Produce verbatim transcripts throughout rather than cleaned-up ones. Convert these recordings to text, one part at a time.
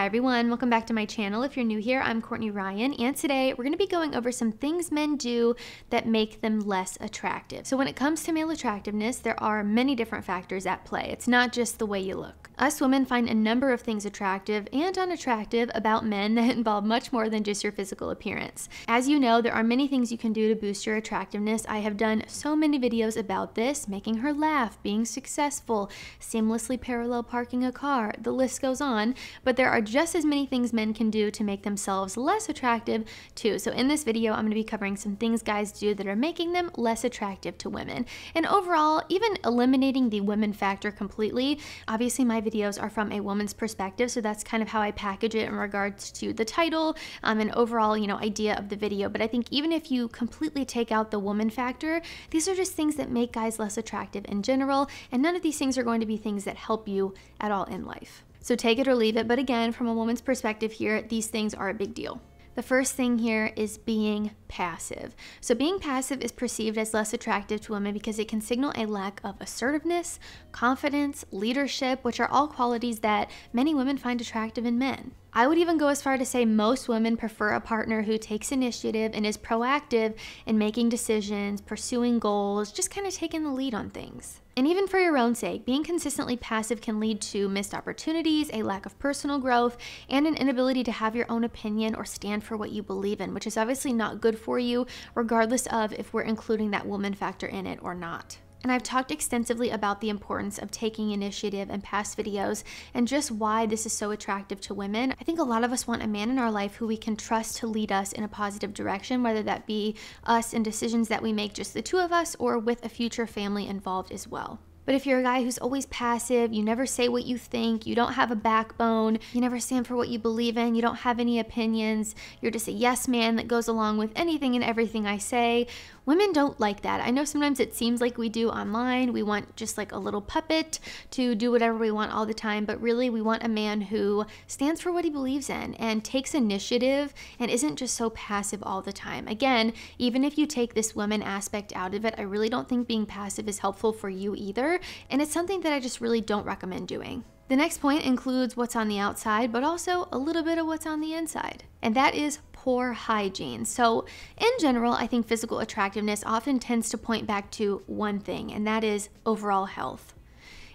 Hi everyone, welcome back to my channel. If you're new here, I'm Courtney Ryan, and today we're gonna be going over some things men do that make them less attractive. So when it comes to male attractiveness, there are many different factors at play. It's not just the way you look. Us women find a number of things attractive and unattractive about men that involve much more than just your physical appearance. As you know, there are many things you can do to boost your attractiveness. I have done so many videos about this, making her laugh, being successful, seamlessly parallel parking a car, the list goes on, but there are just as many things men can do to make themselves less attractive too. So in this video, I'm going to be covering some things guys do that are making them less attractive to women. And overall, even eliminating the women factor completely, obviously my videos are from a woman's perspective, so that's kind of how I package it in regards to the title um, and overall, you know, idea of the video. But I think even if you completely take out the woman factor, these are just things that make guys less attractive in general, and none of these things are going to be things that help you at all in life. So take it or leave it, but again, from a woman's perspective here, these things are a big deal. The first thing here is being passive. So being passive is perceived as less attractive to women because it can signal a lack of assertiveness, confidence, leadership, which are all qualities that many women find attractive in men. I would even go as far to say most women prefer a partner who takes initiative and is proactive in making decisions, pursuing goals, just kind of taking the lead on things. And even for your own sake, being consistently passive can lead to missed opportunities, a lack of personal growth, and an inability to have your own opinion or stand for what you believe in, which is obviously not good for you, regardless of if we're including that woman factor in it or not. And I've talked extensively about the importance of taking initiative in past videos and just why this is so attractive to women. I think a lot of us want a man in our life who we can trust to lead us in a positive direction, whether that be us and decisions that we make just the two of us or with a future family involved as well. But if you're a guy who's always passive, you never say what you think, you don't have a backbone, you never stand for what you believe in, you don't have any opinions, you're just a yes man that goes along with anything and everything I say, women don't like that. I know sometimes it seems like we do online. We want just like a little puppet to do whatever we want all the time, but really we want a man who stands for what he believes in and takes initiative and isn't just so passive all the time. Again, even if you take this woman aspect out of it, I really don't think being passive is helpful for you either. And it's something that I just really don't recommend doing. The next point includes what's on the outside, but also a little bit of what's on the inside. And that is poor hygiene. So in general, I think physical attractiveness often tends to point back to one thing, and that is overall health.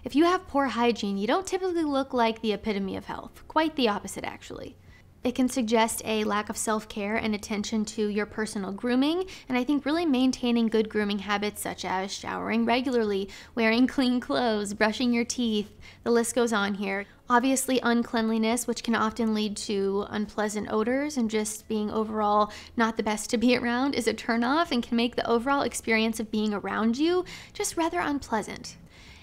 If you have poor hygiene, you don't typically look like the epitome of health. Quite the opposite, actually. It can suggest a lack of self-care and attention to your personal grooming, and I think really maintaining good grooming habits such as showering regularly, wearing clean clothes, brushing your teeth, the list goes on here. Obviously uncleanliness, which can often lead to unpleasant odors and just being overall not the best to be around, is a turnoff and can make the overall experience of being around you just rather unpleasant.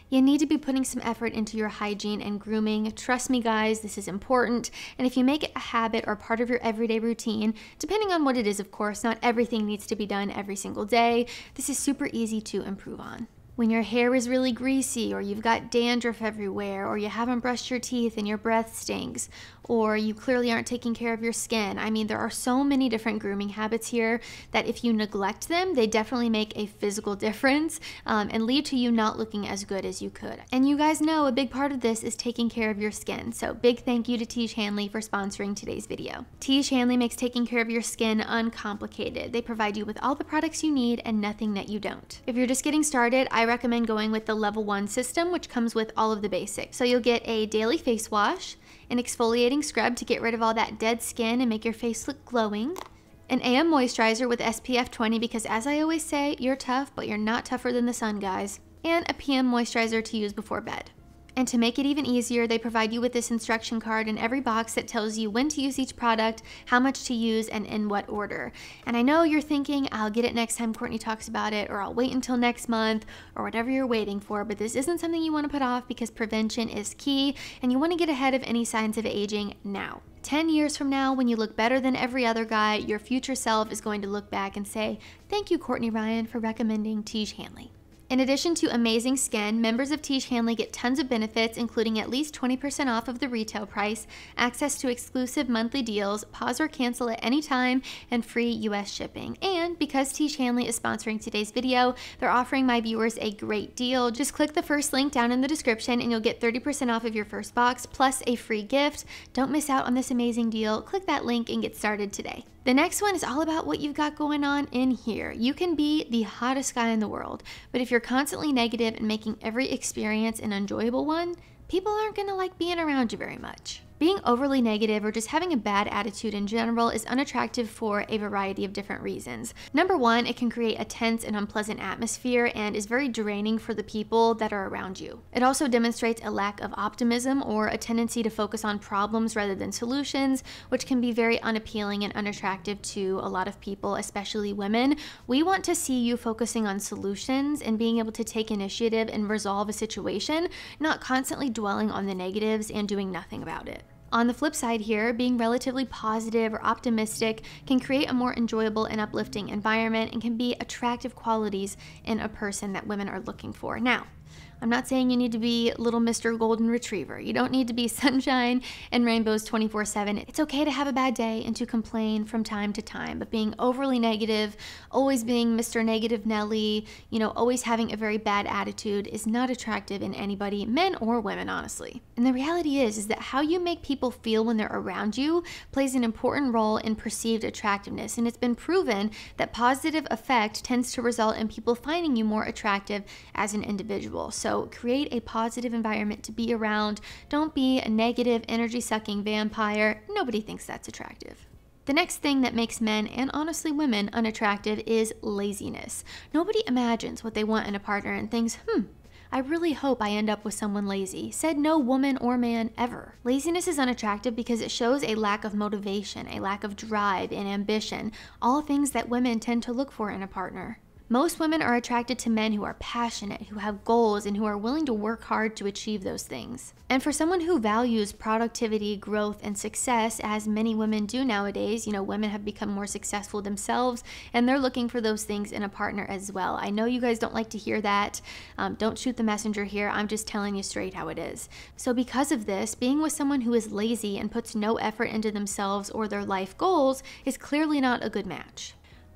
You need to be putting some effort into your hygiene and grooming. Trust me guys, this is important. And if you make it a habit or part of your everyday routine, depending on what it is, of course, not everything needs to be done every single day. This is super easy to improve on. When your hair is really greasy, or you've got dandruff everywhere, or you haven't brushed your teeth and your breath stinks, or you clearly aren't taking care of your skin. I mean, there are so many different grooming habits here that if you neglect them, they definitely make a physical difference um, and lead to you not looking as good as you could. And you guys know a big part of this is taking care of your skin. So big thank you to Tiege Hanley for sponsoring today's video. Tiege Hanley makes taking care of your skin uncomplicated. They provide you with all the products you need and nothing that you don't. If you're just getting started, I I recommend going with the level one system, which comes with all of the basics. So you'll get a daily face wash, an exfoliating scrub to get rid of all that dead skin and make your face look glowing, an A M moisturizer with S P F twenty, because as I always say, you're tough, but you're not tougher than the sun, guys, and a P M moisturizer to use before bed. And to make it even easier, they provide you with this instruction card in every box that tells you when to use each product, how much to use, and in what order. And I know you're thinking, I'll get it next time Courtney talks about it, or I'll wait until next month, or whatever you're waiting for, but this isn't something you want to put off because prevention is key, and you want to get ahead of any signs of aging now. ten years from now, when you look better than every other guy, your future self is going to look back and say, thank you, Courtney Ryan, for recommending Tiege Hanley. In addition to amazing skin, members of Tiege Hanley get tons of benefits, including at least twenty percent off of the retail price, access to exclusive monthly deals, pause or cancel at any time, and free U S shipping. And because Tiege Hanley is sponsoring today's video, they're offering my viewers a great deal. Just click the first link down in the description and you'll get thirty percent off of your first box, plus a free gift. Don't miss out on this amazing deal. Click that link and get started today. The next one is all about what you've got going on in here. You can be the hottest guy in the world, but if you're constantly negative and making every experience an enjoyable one, people aren't gonna like being around you very much. Being overly negative or just having a bad attitude in general is unattractive for a variety of different reasons. Number one, it can create a tense and unpleasant atmosphere and is very draining for the people that are around you. It also demonstrates a lack of optimism or a tendency to focus on problems rather than solutions, which can be very unappealing and unattractive to a lot of people, especially women. We want to see you focusing on solutions and being able to take initiative and resolve a situation, not constantly dwelling on the negatives and doing nothing about it. On the flip side here, being relatively positive or optimistic can create a more enjoyable and uplifting environment and can be attractive qualities in a person that women are looking for. Now, I'm not saying you need to be little Mister Golden Retriever. You don't need to be sunshine and rainbows twenty-four seven. It's okay to have a bad day and to complain from time to time, but being overly negative, always being Mister Negative Nelly, you know, always having a very bad attitude is not attractive in anybody, men or women, honestly. And the reality is, is that how you make people feel when they're around you plays an important role in perceived attractiveness. And it's been proven that positive affect tends to result in people finding you more attractive as an individual. So create a positive environment to be around. Don't be a negative, energy-sucking vampire. Nobody thinks that's attractive. The next thing that makes men, and honestly women, unattractive is laziness. Nobody imagines what they want in a partner and thinks, hmm, I really hope I end up with someone lazy, said no woman or man ever. Laziness is unattractive because it shows a lack of motivation, a lack of drive and ambition, all things that women tend to look for in a partner. Most women are attracted to men who are passionate, who have goals, and who are willing to work hard to achieve those things. And for someone who values productivity, growth, and success, as many women do nowadays, you know, women have become more successful themselves, and they're looking for those things in a partner as well. I know you guys don't like to hear that. Um, don't shoot the messenger here. I'm just telling you straight how it is. So because of this, being with someone who is lazy and puts no effort into themselves or their life goals is clearly not a good match.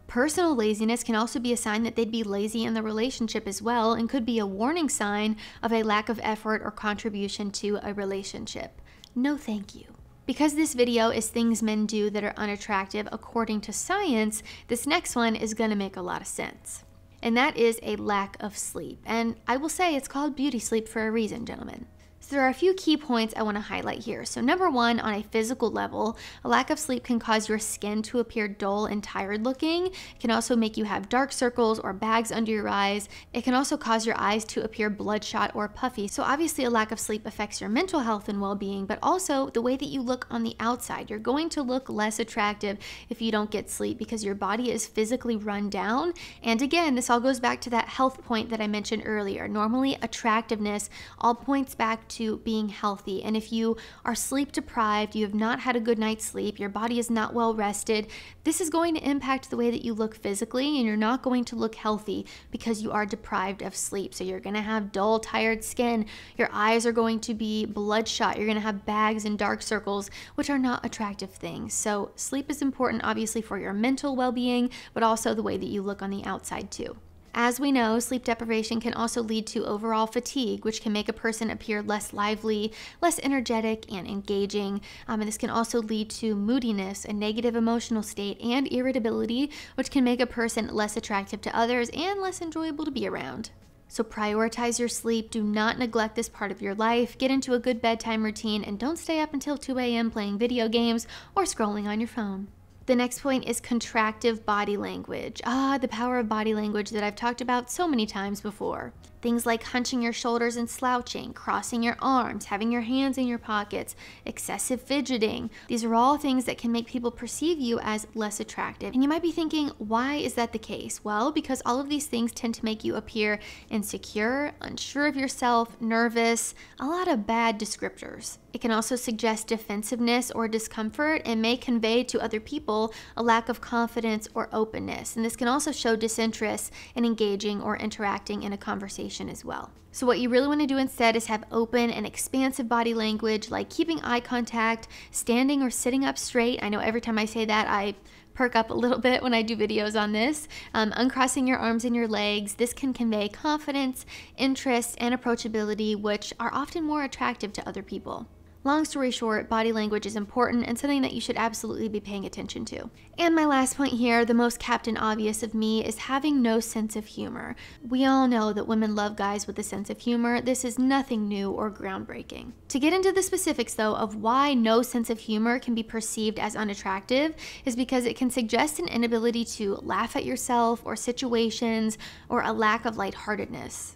Personal laziness can also be a sign that they'd be lazy in the relationship as well, and could be a warning sign of a lack of effort or contribution to a relationship. No, thank you. Because this video is things men do that are unattractive according to science, this next one is gonna make a lot of sense. And that is a lack of sleep. And I will say it's called beauty sleep for a reason, gentlemen. So there are a few key points I want to highlight here. So number one, on a physical level, a lack of sleep can cause your skin to appear dull and tired looking. It can also make you have dark circles or bags under your eyes. It can also cause your eyes to appear bloodshot or puffy. So obviously a lack of sleep affects your mental health and well-being, but also the way that you look on the outside. You're going to look less attractive if you don't get sleep because your body is physically run down. And again, this all goes back to that health point that I mentioned earlier. Normally attractiveness all points back to to being healthy, and if you are sleep deprived, you have not had a good night's sleep, your body is not well rested, this is going to impact the way that you look physically, and you're not going to look healthy because you are deprived of sleep. So you're gonna have dull, tired skin, your eyes are going to be bloodshot, you're gonna have bags and dark circles, which are not attractive things. So sleep is important, obviously, for your mental well-being, but also the way that you look on the outside too. As we know, sleep deprivation can also lead to overall fatigue, which can make a person appear less lively, less energetic, and engaging. Um, and this can also lead to moodiness, a negative emotional state, and irritability, which can make a person less attractive to others and less enjoyable to be around. So prioritize your sleep. Do not neglect this part of your life. Get into a good bedtime routine, and don't stay up until two A M playing video games or scrolling on your phone. The next point is contractive body language. Ah, the power of body language that I've talked about so many times before. Things like hunching your shoulders and slouching, crossing your arms, having your hands in your pockets, excessive fidgeting. These are all things that can make people perceive you as less attractive. And you might be thinking, why is that the case? Well, because all of these things tend to make you appear insecure, unsure of yourself, nervous, a lot of bad descriptors. It can also suggest defensiveness or discomfort and may convey to other people a lack of confidence or openness. And this can also show disinterest in engaging or interacting in a conversation as well. So what you really want to do instead is have open and expansive body language, like keeping eye contact, standing or sitting up straight. I know every time I say that, I perk up a little bit when I do videos on this. Um, uncrossing your arms and your legs, this can convey confidence, interest, and approachability, which are often more attractive to other people. Long story short, body language is important and something that you should absolutely be paying attention to. And my last point here, the most captain obvious of me, is having no sense of humor. We all know that women love guys with a sense of humor. This is nothing new or groundbreaking. To get into the specifics though of why no sense of humor can be perceived as unattractive is because it can suggest an inability to laugh at yourself or situations or a lack of lightheartedness.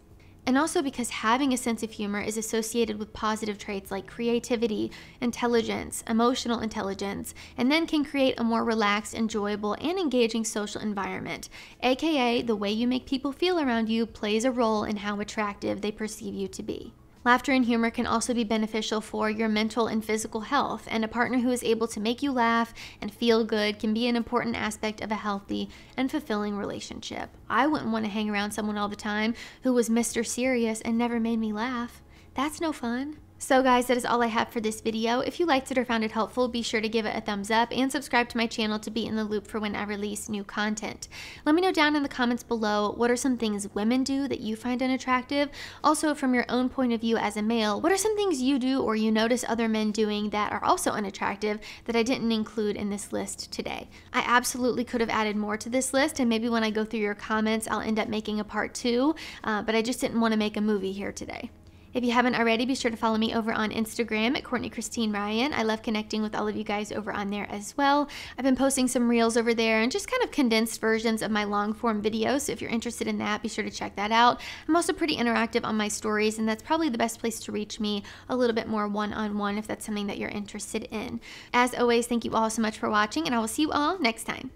And also because having a sense of humor is associated with positive traits like creativity, intelligence, emotional intelligence, and then can create a more relaxed, enjoyable, and engaging social environment. A K A the way you make people feel around you plays a role in how attractive they perceive you to be. Laughter and humor can also be beneficial for your mental and physical health, and a partner who is able to make you laugh and feel good can be an important aspect of a healthy and fulfilling relationship. I wouldn't want to hang around someone all the time who was Mister Serious and never made me laugh. That's no fun. So guys, that is all I have for this video. If you liked it or found it helpful, be sure to give it a thumbs up and subscribe to my channel to be in the loop for when I release new content. Let me know down in the comments below, what are some things women do that you find unattractive? Also, from your own point of view as a male, what are some things you do or you notice other men doing that are also unattractive that I didn't include in this list today? I absolutely could have added more to this list, and maybe when I go through your comments, I'll end up making a part two, uh, but I just didn't want to make a movie here today. If you haven't already, be sure to follow me over on Instagram at Courtney Christine Ryan. I love connecting with all of you guys over on there as well. I've been posting some reels over there and just kind of condensed versions of my long form videos. So if you're interested in that, be sure to check that out. I'm also pretty interactive on my stories, and that's probably the best place to reach me a little bit more one-on-one if that's something that you're interested in. As always, thank you all so much for watching, and I will see you all next time.